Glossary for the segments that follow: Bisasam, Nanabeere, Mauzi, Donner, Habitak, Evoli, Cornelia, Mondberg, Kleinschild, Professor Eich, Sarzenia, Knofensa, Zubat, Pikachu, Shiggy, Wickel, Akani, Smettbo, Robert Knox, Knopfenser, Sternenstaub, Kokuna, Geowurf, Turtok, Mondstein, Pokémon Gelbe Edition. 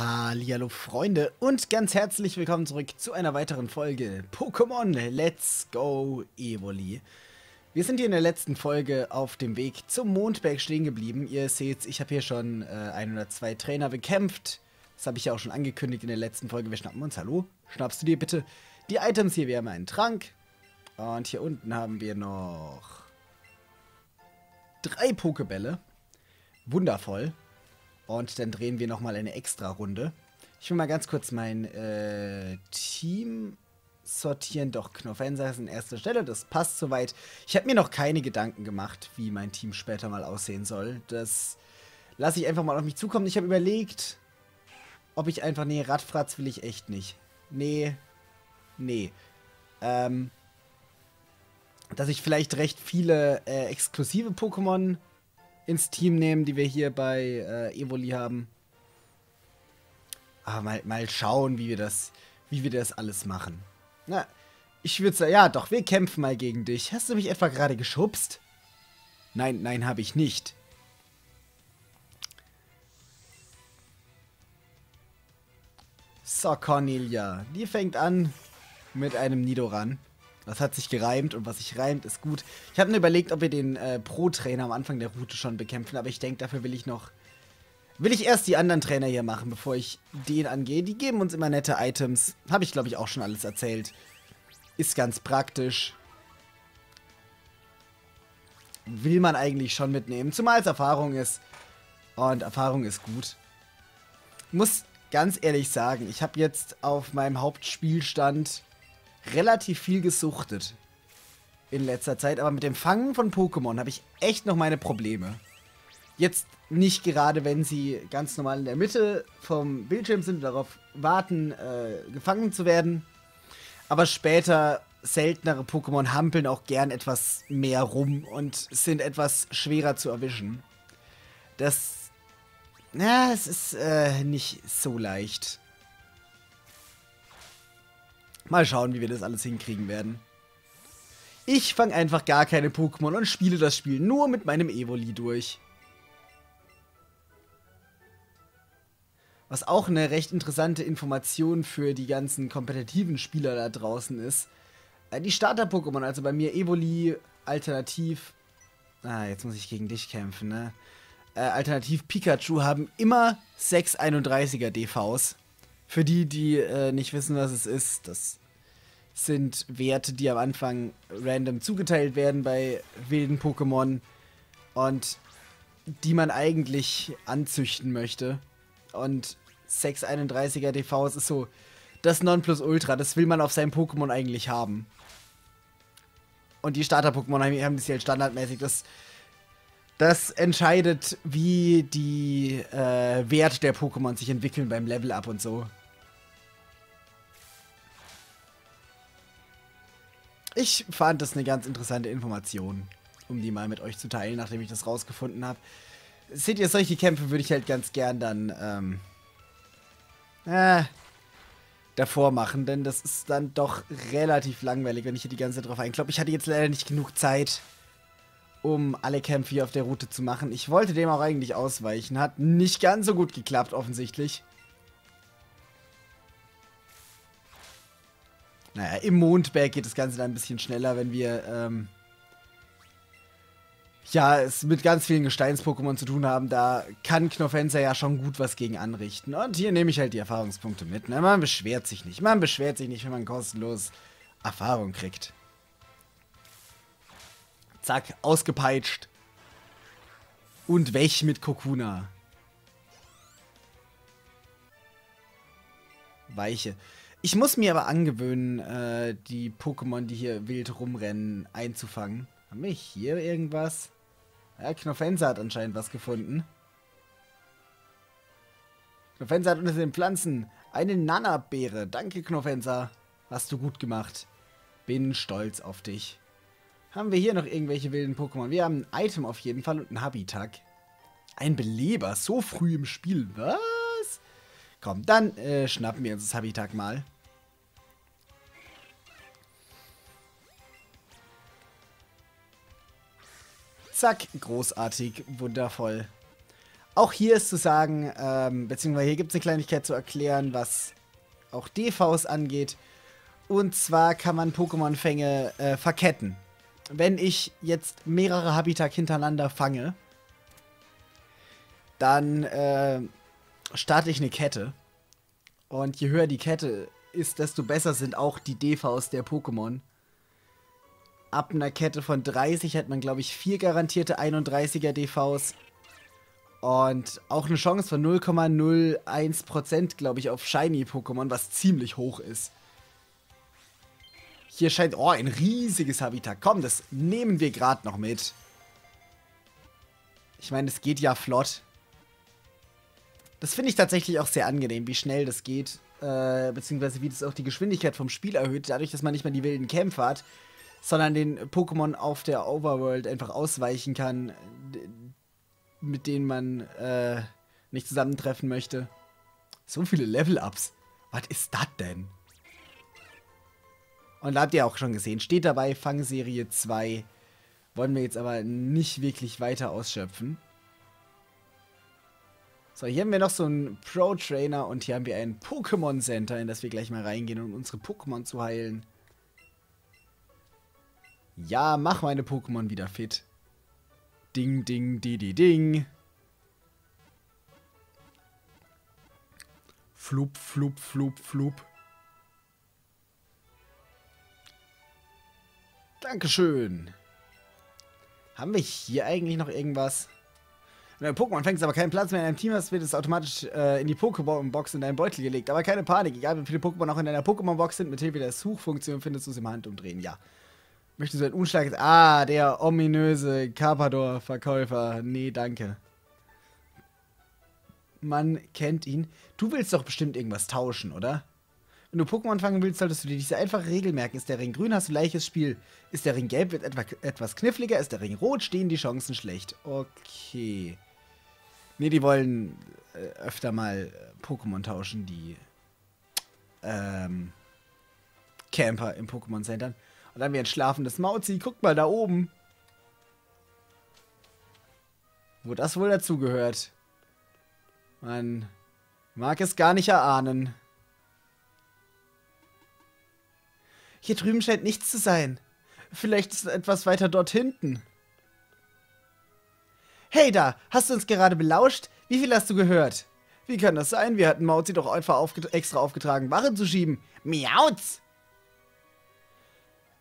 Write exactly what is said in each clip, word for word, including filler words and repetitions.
Hallihallo Freunde und ganz herzlich willkommen zurück zu einer weiteren Folge Pokémon Let's Go Evoli. Wir sind hier in der letzten Folge auf dem Weg zum Mondberg stehen geblieben. Ihr seht, ich habe hier schon äh, ein oder zwei Trainer bekämpft. Das habe ich ja auch schon angekündigt in der letzten Folge. Wir schnappen uns, hallo, schnappst du dir bitte die Items hier. Wir haben einen Trank und hier unten haben wir noch drei Pokebälle. Wundervoll. Und dann drehen wir nochmal eine Extra-Runde. Ich will mal ganz kurz mein äh, Team sortieren. Doch, Knofensa ist an erster Stelle. Das passt soweit. Ich habe mir noch keine Gedanken gemacht, wie mein Team später mal aussehen soll. Das lasse ich einfach mal auf mich zukommen. Ich habe überlegt, ob ich einfach... Nee, Radfratz will ich echt nicht. Nee. Nee. Ähm, dass ich vielleicht recht viele äh, exklusive Pokémon ins Team nehmen, die wir hier bei äh, Evoli haben. Aber mal, mal schauen, wie wir das, wie wir das alles machen. Na, ich würde sagen, ja doch, wir kämpfen mal gegen dich. Hast du mich etwa gerade geschubst? Nein, nein, habe ich nicht. So, Cornelia, die fängt an mit einem Nidoran. Das hat sich gereimt und was sich reimt, ist gut. Ich habe mir überlegt, ob wir den äh, Pro-Trainer am Anfang der Route schon bekämpfen, aber ich denke, dafür will ich noch... Will ich erst die anderen Trainer hier machen, bevor ich den angehe. Die geben uns immer nette Items. Habe ich, glaube ich, auch schon alles erzählt. Ist ganz praktisch. Will man eigentlich schon mitnehmen, zumal es Erfahrung ist. Und Erfahrung ist gut. Muss ganz ehrlich sagen, ich habe jetzt auf meinem Hauptspielstand relativ viel gesuchtet in letzter Zeit, aber mit dem Fangen von Pokémon habe ich echt noch meine Probleme. Jetzt nicht gerade, wenn sie ganz normal in der Mitte vom Bildschirm sind und darauf warten, äh, gefangen zu werden. Aber später, seltenere Pokémon hampeln auch gern etwas mehr rum und sind etwas schwerer zu erwischen. Das, na, es ist äh, nicht so leicht. Mal schauen, wie wir das alles hinkriegen werden. Ich fange einfach gar keine Pokémon und spiele das Spiel nur mit meinem Evoli durch. Was auch eine recht interessante Information für die ganzen kompetitiven Spieler da draußen ist. Die Starter-Pokémon, also bei mir Evoli, alternativ... Ah, jetzt muss ich gegen dich kämpfen, ne? Äh, alternativ Pikachu haben immer sechs einunddreißiger D Vs. Für die, die äh, nicht wissen, was es ist, das sind Werte, die am Anfang random zugeteilt werden bei wilden Pokémon und die man eigentlich anzüchten möchte. Und sechs einunddreißiger D Vs ist so das Nonplusultra, das will man auf seinem Pokémon eigentlich haben. Und die Starter-Pokémon haben das hier standardmäßig. Das, das entscheidet, wie die äh, Wert der Pokémon sich entwickeln beim Level-Up und so. Ich fand das eine ganz interessante Information, um die mal mit euch zu teilen, nachdem ich das rausgefunden habe. Seht ihr, solche Kämpfe würde ich halt ganz gern dann ähm, äh, davor machen, denn das ist dann doch relativ langweilig, wenn ich hier die ganze Zeit drauf einkloppe. Ich hatte jetzt leider nicht genug Zeit, um alle Kämpfe hier auf der Route zu machen. Ich wollte dem auch eigentlich ausweichen, hat nicht ganz so gut geklappt offensichtlich. Naja, im Mondberg geht das Ganze dann ein bisschen schneller, wenn wir, ähm, ja, es mit ganz vielen Gesteins-Pokémon zu tun haben. Da kann Knopfenser ja schon gut was gegen anrichten. Und hier nehme ich halt die Erfahrungspunkte mit. Na, man beschwert sich nicht. Man beschwert sich nicht, wenn man kostenlos Erfahrung kriegt. Zack, ausgepeitscht. Und weg mit Kokuna. Weiche. Ich muss mir aber angewöhnen, äh, die Pokémon, die hier wild rumrennen, einzufangen. Haben wir hier irgendwas? Ja, Knopfenser hat anscheinend was gefunden. Knopfenser hat unter den Pflanzen eine Nanabeere. Danke, Knopfenser. Hast du gut gemacht. Bin stolz auf dich. Haben wir hier noch irgendwelche wilden Pokémon? Wir haben ein Item auf jeden Fall und ein Habitak. Ein Beleber, so früh im Spiel. Was? Komm, dann äh, schnappen wir uns das Habitak mal. Zack, großartig, wundervoll. Auch hier ist zu sagen, ähm, beziehungsweise hier gibt es eine Kleinigkeit zu erklären, was auch D Vs angeht. Und zwar kann man Pokémon-Fänge äh, verketten. Wenn ich jetzt mehrere Habitak hintereinander fange, dann äh, starte ich eine Kette. Und je höher die Kette ist, desto besser sind auch die D Vs der Pokémon. Ab einer Kette von dreißig hat man, glaube ich, vier garantierte einunddreißiger D Vs. Und auch eine Chance von null Komma null eins Prozent, glaube ich, auf Shiny-Pokémon, was ziemlich hoch ist. Hier scheint... Oh, ein riesiges Habitat. Komm, das nehmen wir gerade noch mit. Ich meine, es geht ja flott. Das finde ich tatsächlich auch sehr angenehm, wie schnell das geht. Äh, beziehungsweise wie das auch die Geschwindigkeit vom Spiel erhöht, dadurch, dass man nicht mehr die wilden Kämpfe hat, sondern den Pokémon auf der Overworld einfach ausweichen kann, mit denen man äh, nicht zusammentreffen möchte. So viele Level-Ups. Was ist das denn? Und da habt ihr auch schon gesehen, steht dabei, Fangserie zwei. Wollen wir jetzt aber nicht wirklich weiter ausschöpfen. So, hier haben wir noch so einen Pro-Trainer und hier haben wir ein Pokémon-Center, in das wir gleich mal reingehen, um unsere Pokémon zu heilen. Ja, mach meine Pokémon wieder fit. Ding, ding, di, di, ding. Flup, flup, flup, flup. Dankeschön. Haben wir hier eigentlich noch irgendwas? Wenn dein Pokémon fängst, aber keinen Platz mehr in deinem Team hast, wird es automatisch äh, in die Pokémon-Box in deinen Beutel gelegt. Aber keine Panik, egal wie viele Pokémon auch in deiner Pokémon-Box sind, mit Hilfe der Suchfunktion findest du es im Handumdrehen, ja. Möchtest du ein Unschlag... Ah, der ominöse Carpador-Verkäufer. Nee, danke. Man kennt ihn. Du willst doch bestimmt irgendwas tauschen, oder? Wenn du Pokémon fangen willst, solltest du dir diese einfache Regel merken. Ist der Ring grün, hast du leichtes Spiel. Ist der Ring gelb, wird etwa, etwas kniffliger. Ist der Ring rot, stehen die Chancen schlecht. Okay. Nee, die wollen äh, öfter mal Pokémon tauschen, die ähm, Camper im Pokémon Center. Und dann haben wir ein schlafendes Mauzi. Guckt mal da oben. Wo das wohl dazugehört. Man mag es gar nicht erahnen. Hier drüben scheint nichts zu sein. Vielleicht ist etwas weiter dort hinten. Hey da, hast du uns gerade belauscht? Wie viel hast du gehört? Wie kann das sein? Wir hatten Mauzi doch einfach aufget- extra aufgetragen, Waren zu schieben. Miauz!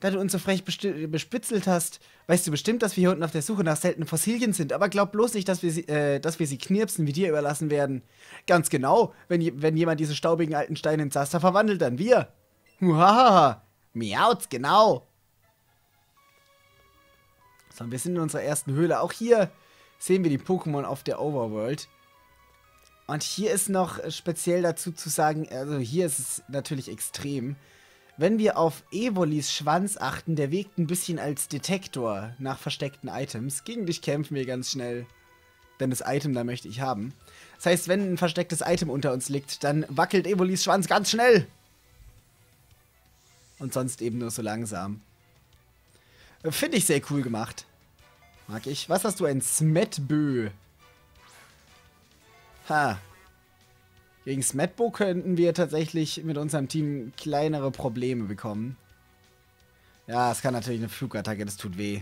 Da du uns so frech bespitzelt hast, weißt du bestimmt, dass wir hier unten auf der Suche nach seltenen Fossilien sind. Aber glaub bloß nicht, dass wir sie, äh, dass wir sie knirpsen, wie dir überlassen werden. Ganz genau, wenn, je wenn jemand diese staubigen alten Steine ins Zaster verwandelt, dann wir. Muhahaha. Miauz, genau. So, wir sind in unserer ersten Höhle. Auch hier sehen wir die Pokémon auf der Overworld. Und hier ist noch speziell dazu zu sagen, also hier ist es natürlich extrem. Wenn wir auf Evolis Schwanz achten, der wirkt ein bisschen als Detektor nach versteckten Items. Gegen dich kämpfen wir ganz schnell, denn das Item da möchte ich haben. Das heißt, wenn ein verstecktes Item unter uns liegt, dann wackelt Evolis Schwanz ganz schnell. Und sonst eben nur so langsam. Finde ich sehr cool gemacht. Mag ich. Was hast du? Ein Smettbo. Ha. Gegen Smettbo könnten wir tatsächlich mit unserem Team kleinere Probleme bekommen. Ja, es kann natürlich eine Flugattacke, das tut weh.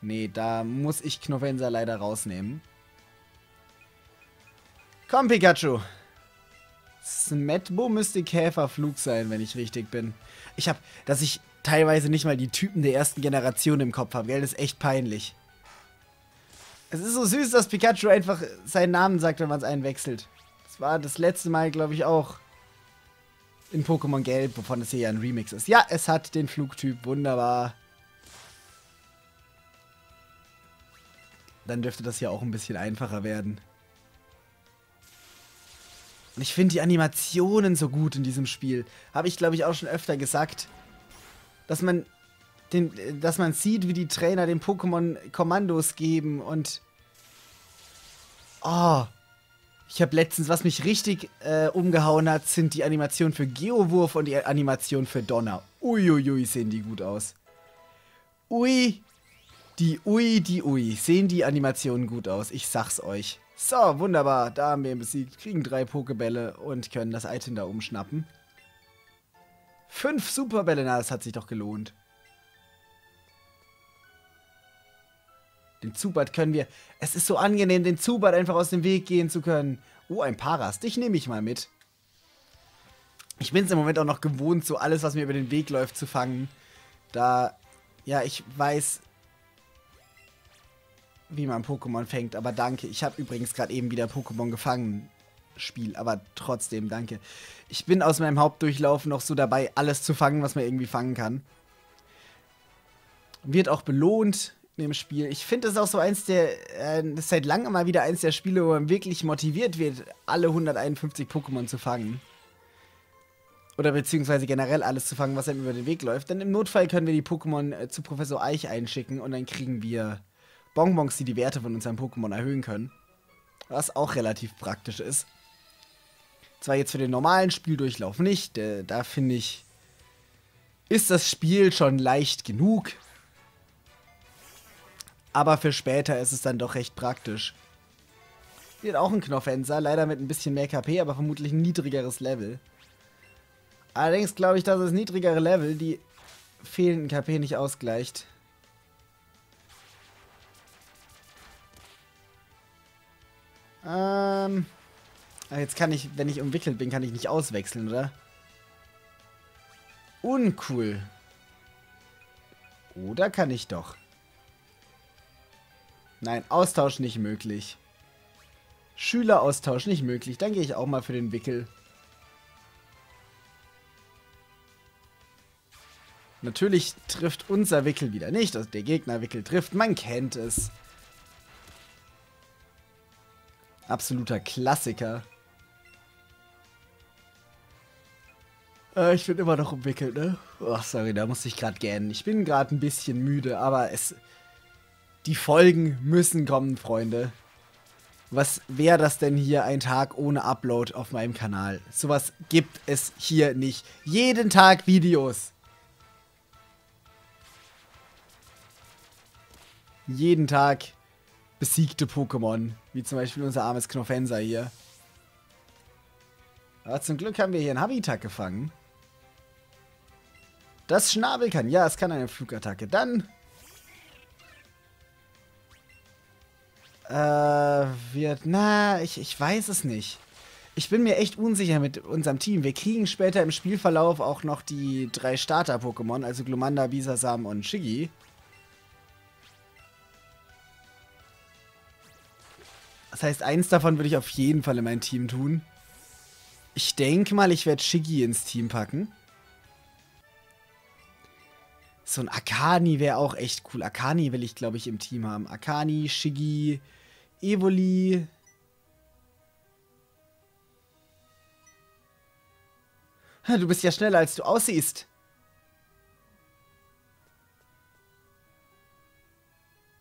Nee, da muss ich Knofensa leider rausnehmen. Komm, Pikachu. Smettbo müsste Käferflug sein, wenn ich richtig bin. Ich hab, dass ich teilweise nicht mal die Typen der ersten Generation im Kopf habe, gell? Das ist echt peinlich. Es ist so süß, dass Pikachu einfach seinen Namen sagt, wenn man es einwechselt. Das war das letzte Mal, glaube ich, auch in Pokémon Gelb, wovon es hier ja ein Remix ist. Ja, es hat den Flugtyp, wunderbar. Dann dürfte das hier auch ein bisschen einfacher werden. Und ich finde die Animationen so gut in diesem Spiel. Habe ich, glaube ich, auch schon öfter gesagt. Dass man, den, dass man sieht, wie die Trainer den Pokémon Kommandos geben und... Oh! Ich habe letztens, was mich richtig äh, umgehauen hat, sind die Animationen für Geowurf und die Animation für Donner. Uiuiui, sehen die gut aus. Ui! Die Ui, die Ui. Sehen die Animationen gut aus, ich sag's euch. So, wunderbar. Da haben wir ihn besiegt, kriegen drei Pokebälle und können das Item da umschnappen. Fünf Superbälle, na, das hat sich doch gelohnt. Den Zubat können wir... Es ist so angenehm, den Zubat einfach aus dem Weg gehen zu können. Oh, ein Paras. Dich nehme ich mal mit. Ich bin es im Moment auch noch gewohnt, so alles, was mir über den Weg läuft, zu fangen. Da... Ja, ich weiß... wie man Pokémon fängt, aber danke. Ich habe übrigens gerade eben wieder Pokémon gefangen. Spiel, aber trotzdem, danke. Ich bin aus meinem Hauptdurchlauf noch so dabei, alles zu fangen, was man irgendwie fangen kann. Wird auch belohnt in dem Spiel. Ich finde, das ist auch so eins der, äh, das ist seit langem mal wieder eins der Spiele, wo man wirklich motiviert wird, alle hunderteinundfünfzig Pokémon zu fangen. Oder beziehungsweise generell alles zu fangen, was einem über den Weg läuft. Denn im Notfall können wir die Pokémon äh, zu Professor Eich einschicken und dann kriegen wir Bonbons, die die Werte von unseren Pokémon erhöhen können. Was auch relativ praktisch ist. Zwar jetzt für den normalen Spieldurchlauf nicht, äh, da finde ich, ist das Spiel schon leicht genug. Aber für später ist es dann doch recht praktisch. Hier auch ein Knofenser, leider mit ein bisschen mehr K P, aber vermutlich ein niedrigeres Level. Allerdings glaube ich, dass das niedrigere Level die fehlenden K P nicht ausgleicht. Ähm... Jetzt kann ich, wenn ich umwickelt bin, kann ich nicht auswechseln, oder? Uncool. Oder kann ich doch? Nein, Austausch nicht möglich. Schüleraustausch nicht möglich. Dann gehe ich auch mal für den Wickel. Natürlich trifft unser Wickel wieder nicht. Also der Gegnerwickel trifft. Man kennt es. Absoluter Klassiker. Äh, ich bin immer noch umwickelt, ne? Oh, sorry, da musste ich gerade gähnen. Ich bin gerade ein bisschen müde, aber es... Die Folgen müssen kommen, Freunde. Was wäre das denn hier, ein Tag ohne Upload auf meinem Kanal? Sowas gibt es hier nicht. Jeden Tag Videos. Jeden Tag besiegte Pokémon. Wie zum Beispiel unser armes Knofensa hier. Aber zum Glück haben wir hier einen Habitak gefangen. Das Schnabel kann. Ja, es kann eine Flugattacke. Dann... Äh, wird... Na, ich, ich weiß es nicht. Ich bin mir echt unsicher mit unserem Team. Wir kriegen später im Spielverlauf auch noch die drei Starter-Pokémon, also Glumanda, Bisasam und Shiggy. Das heißt, eins davon würde ich auf jeden Fall in mein Team tun. Ich denke mal, ich werde Shiggy ins Team packen. So ein Akani wäre auch echt cool. Akani will ich, glaube ich, im Team haben. Akani, Shiggy, Evoli. Du bist ja schneller, als du aussiehst.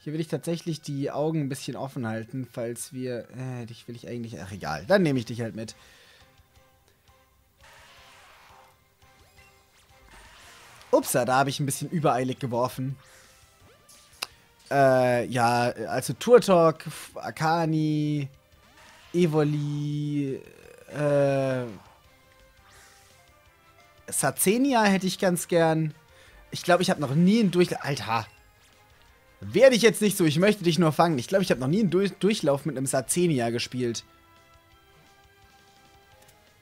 Hier will ich tatsächlich die Augen ein bisschen offen halten, falls wir... Äh, dich will ich eigentlich... Ach, egal. Dann nehme ich dich halt mit. Upsa, da habe ich ein bisschen übereilig geworfen. Äh, ja, also Turtok, Akani, Evoli, äh, Sarzenia hätte ich ganz gern. Ich glaube, ich habe noch nie einen Durchlauf... Alter! Werde ich jetzt nicht so, ich möchte dich nur fangen. Ich glaube, ich habe noch nie einen Durch Durchlauf mit einem Sarzenia gespielt.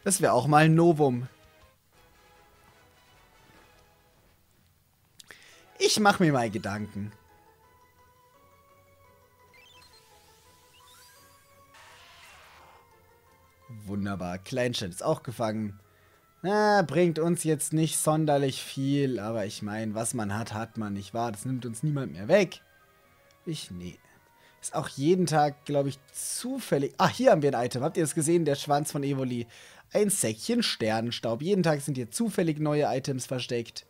Das wäre auch mal ein Novum. Ich mache mir mal Gedanken. Wunderbar. Kleinschild ist auch gefangen. Na, bringt uns jetzt nicht sonderlich viel. Aber ich meine, was man hat, hat man, nicht wahr? Das nimmt uns niemand mehr weg. Ich, nee. Ist auch jeden Tag, glaube ich, zufällig... Ah, hier haben wir ein Item. Habt ihr das gesehen? Der Schwanz von Evoli. Ein Säckchen Sternenstaub. Jeden Tag sind hier zufällig neue Items versteckt.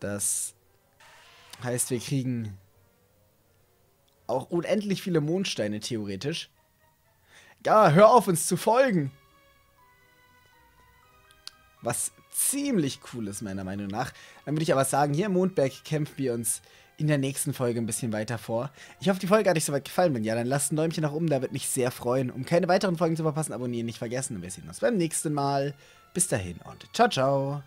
Das heißt, wir kriegen auch unendlich viele Mondsteine, theoretisch. Ja, hör auf, uns zu folgen! Was ziemlich cool ist, meiner Meinung nach. Dann würde ich aber sagen, hier im Mondberg kämpfen wir uns in der nächsten Folge ein bisschen weiter vor. Ich hoffe, die Folge hat euch soweit gefallen. Wenn ja, dann lasst ein Däumchen nach oben, da würde mich sehr freuen. Um keine weiteren Folgen zu verpassen, abonnieren nicht vergessen. Und wir sehen uns beim nächsten Mal. Bis dahin und ciao, ciao.